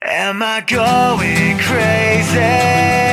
Am I going crazy?